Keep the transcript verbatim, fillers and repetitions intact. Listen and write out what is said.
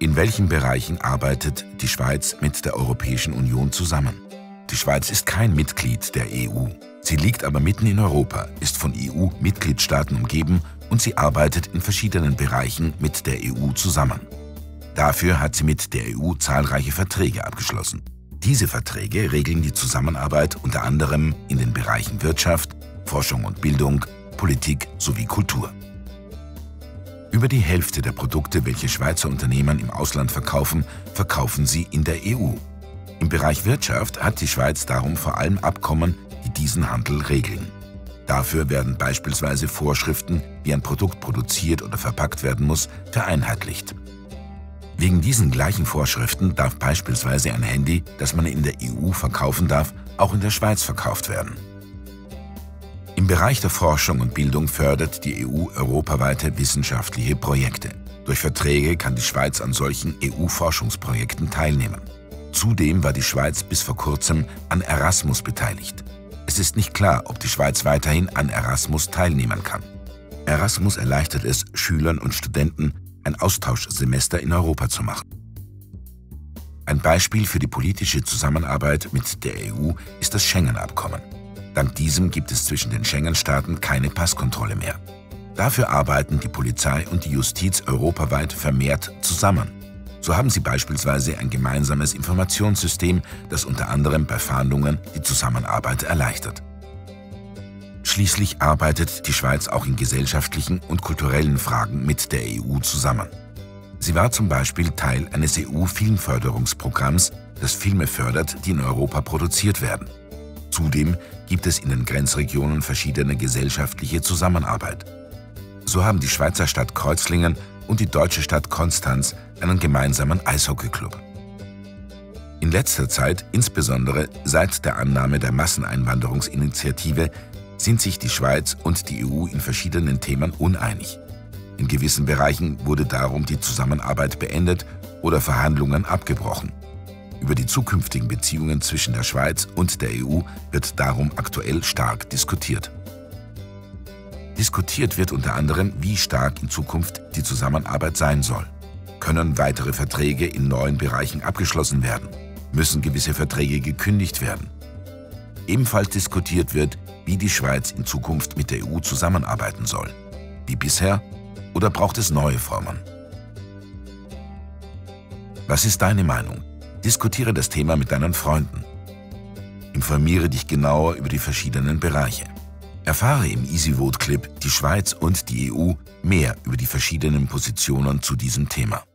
In welchen Bereichen arbeitet die Schweiz mit der Europäischen Union zusammen? Die Schweiz ist kein Mitglied der E U. Sie liegt aber mitten in Europa, ist von E U-Mitgliedstaaten umgeben und sie arbeitet in verschiedenen Bereichen mit der E U zusammen. Dafür hat sie mit der E U zahlreiche Verträge abgeschlossen. Diese Verträge regeln die Zusammenarbeit unter anderem in den Bereichen Wirtschaft, Forschung und Bildung, Politik sowie Kultur. Über die Hälfte der Produkte, welche Schweizer Unternehmen im Ausland verkaufen, verkaufen sie in der E U. Im Bereich Wirtschaft hat die Schweiz darum vor allem Abkommen, die diesen Handel regeln. Dafür werden beispielsweise Vorschriften, wie ein Produkt produziert oder verpackt werden muss, vereinheitlicht. Wegen diesen gleichen Vorschriften darf beispielsweise ein Handy, das man in der E U verkaufen darf, auch in der Schweiz verkauft werden. Im Bereich der Forschung und Bildung fördert die E U europaweite wissenschaftliche Projekte. Durch Verträge kann die Schweiz an solchen E U-Forschungsprojekten teilnehmen. Zudem war die Schweiz bis vor kurzem an Erasmus beteiligt. Es ist nicht klar, ob die Schweiz weiterhin an Erasmus teilnehmen kann. Erasmus erleichtert es Schülern und Studenten, ein Austauschsemester in Europa zu machen. Ein Beispiel für die politische Zusammenarbeit mit der E U ist das Schengen-Abkommen. Dank diesem gibt es zwischen den Schengen-Staaten keine Passkontrolle mehr. Dafür arbeiten die Polizei und die Justiz europaweit vermehrt zusammen. So haben sie beispielsweise ein gemeinsames Informationssystem, das unter anderem bei Fahndungen die Zusammenarbeit erleichtert. Schließlich arbeitet die Schweiz auch in gesellschaftlichen und kulturellen Fragen mit der E U zusammen. Sie war zum Beispiel Teil eines E U-Filmförderungsprogramms, das Filme fördert, die in Europa produziert werden. Zudem gibt es in den Grenzregionen verschiedene gesellschaftliche Zusammenarbeit. So haben die Schweizer Stadt Kreuzlingen und die deutsche Stadt Konstanz einen gemeinsamen Eishockeyclub. In letzter Zeit, insbesondere seit der Annahme der Masseneinwanderungsinitiative, sind sich die Schweiz und die E U in verschiedenen Themen uneinig. In gewissen Bereichen wurde darum die Zusammenarbeit beendet oder Verhandlungen abgebrochen. Über die zukünftigen Beziehungen zwischen der Schweiz und der E U wird darum aktuell stark diskutiert. Diskutiert wird unter anderem, wie stark in Zukunft die Zusammenarbeit sein soll. Können weitere Verträge in neuen Bereichen abgeschlossen werden? Müssen gewisse Verträge gekündigt werden? Ebenfalls diskutiert wird, wie die Schweiz in Zukunft mit der E U zusammenarbeiten soll. Wie bisher? Oder braucht es neue Formen? Was ist deine Meinung? Diskutiere das Thema mit deinen Freunden. Informiere dich genauer über die verschiedenen Bereiche. Erfahre im EasyVote-Clip die Schweiz und die E U mehr über die verschiedenen Positionen zu diesem Thema.